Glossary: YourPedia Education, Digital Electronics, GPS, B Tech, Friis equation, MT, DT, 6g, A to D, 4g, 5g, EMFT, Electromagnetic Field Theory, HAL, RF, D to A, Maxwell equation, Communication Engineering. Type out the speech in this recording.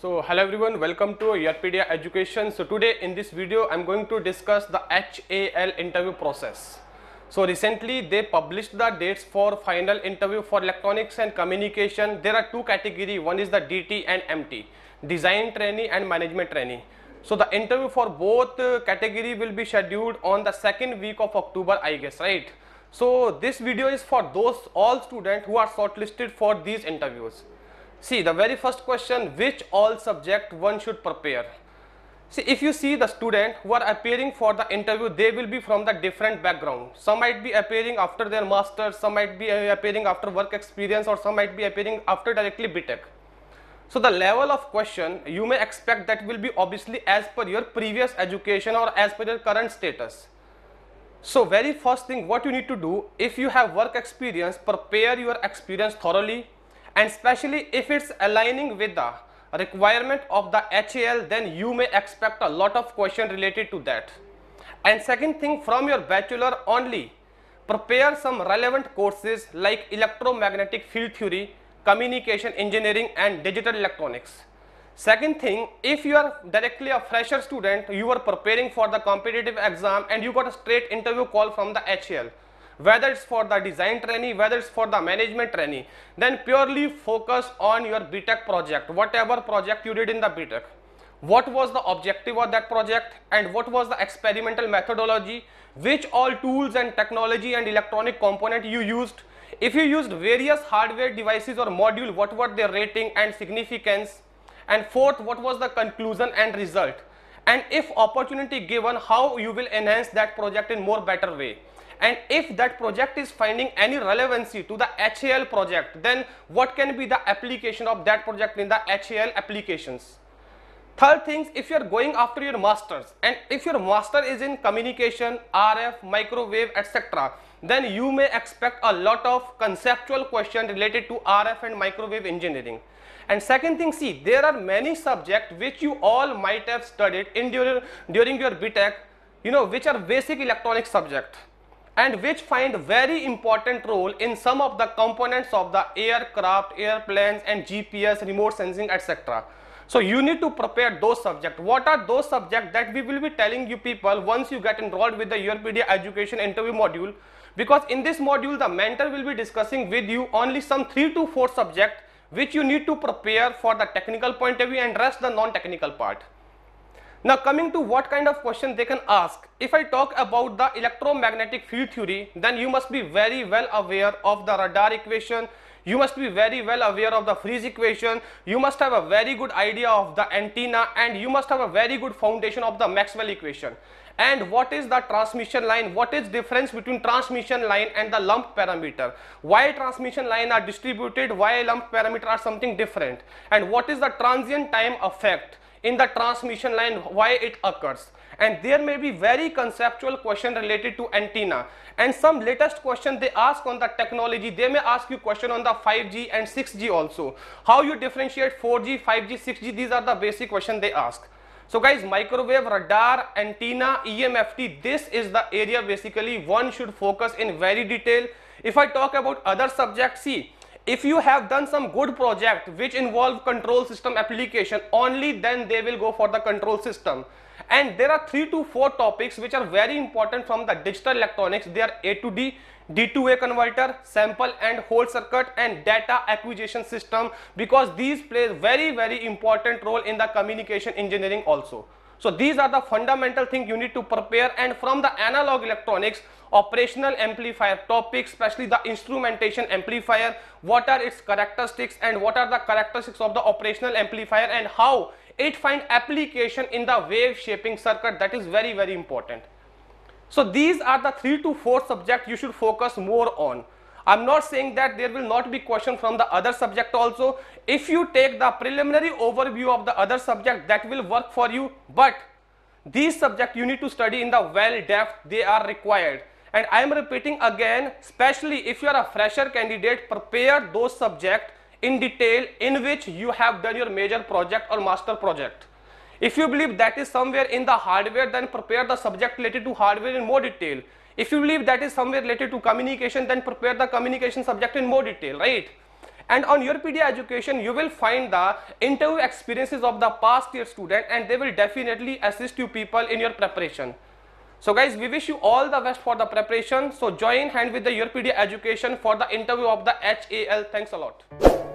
So hello everyone, welcome to YourPedia Education. So today in this video I am going to discuss the HAL interview process. So recently they published the dates for final interview for electronics and communication. There are two categories, one is the DT and MT, design trainee and management trainee. So the interview for both category will be scheduled on the second week of October, I guess, right? So this video is for those all students who are shortlisted for these interviews. See, the very first question, which all subject one should prepare? See, if you see the student who are appearing for the interview, they will be from the different background. Some might be appearing after their master's, some might be appearing after work experience, or some might be appearing after directly B Tech. So the level of question you may expect that will be obviously as per your previous education or as per your current status. So very first thing what you need to do, if you have work experience, prepare your experience thoroughly, and especially if it's aligning with the requirement of the HAL, then you may expect a lot of question related to that. And second thing, from your bachelor only, prepare some relevant courses like Electromagnetic Field Theory, Communication Engineering and Digital Electronics. Second thing, if you are directly a fresher student, you are preparing for the competitive exam and you got a straight interview call from the HAL, whether it's for the design trainee, whether it's for the management trainee, then purely focus on your B Tech project, whatever project you did in the B Tech. What was the objective of that project and what was the experimental methodology, which all tools and technology and electronic component you used. If you used various hardware devices or module, what were their rating and significance, and fourth, what was the conclusion and result, and if opportunity given, how you will enhance that project in more better way. And if that project is finding any relevancy to the HAL project, then what can be the application of that project in the HAL applications. Third thing, if you are going after your masters, and if your master is in communication, RF, microwave, etc., then you may expect a lot of conceptual question related to RF and microwave engineering. And second thing, see, there are many subjects which you all might have studied in during your B Tech, you know, which are basic electronic subject, and which find very important role in some of the components of the aircraft, airplanes and GPS, remote sensing, etc. So you need to prepare those subjects. What are those subjects that we will be telling you people once you get enrolled with the YourPedia Education interview module, because in this module the mentor will be discussing with you only some 3 to 4 subjects which you need to prepare for the technical point of view and rest the non-technical part. Now coming to what kind of question they can ask, if I talk about the electromagnetic field theory, then you must be very well aware of the radar equation, you must be very well aware of the Friis equation, you must have a very good idea of the antenna, and you must have a very good foundation of the Maxwell equation. And what is the transmission line, what is difference between transmission line and the lump parameter, why transmission line are distributed, why lump parameter are something different, and what is the transient time effect in the transmission line, why it occurs. And there may be very conceptual question related to antenna, and some latest question they ask on the technology. They may ask you question on the 5g and 6g also, how you differentiate 4g, 5g, 6g. These are the basic question they ask. So guys, microwave, radar, antenna, EMFT, this is the area basically one should focus in very detail. If I talk about other subjects, see, if you have done some good project which involve control system application, only then they will go for the control system. And there are 3 to 4 topics which are very important from the digital electronics. They are A to D, D to A converter, sample and hold circuit, and data acquisition system, because these play very important role in the communication engineering also. So these are the fundamental things you need to prepare. And from the analog electronics, operational amplifier topic, especially the instrumentation amplifier, what are its characteristics and what are the characteristics of the operational amplifier and how it finds application in the wave shaping circuit, that is very important. So these are the 3 to 4 subjects you should focus more on. I am not saying that there will not be question from the other subject also. If you take the preliminary overview of the other subject, that will work for you, but these subjects you need to study in the well depth, they are required. And I am repeating again, especially if you are a fresher candidate, prepare those subjects in detail in which you have done your major project or master project. If you believe that is somewhere in the hardware, then prepare the subject related to hardware in more detail. If you believe that is somewhere related to communication, then prepare the communication subject in more detail, right? and on YourPedia Education you will find the interview experiences of the past year student, and they will definitely assist you people in your preparation. So guys, we wish you all the best for the preparation. So join hand with the YourPedia Education for the interview of the HAL. Thanks a lot.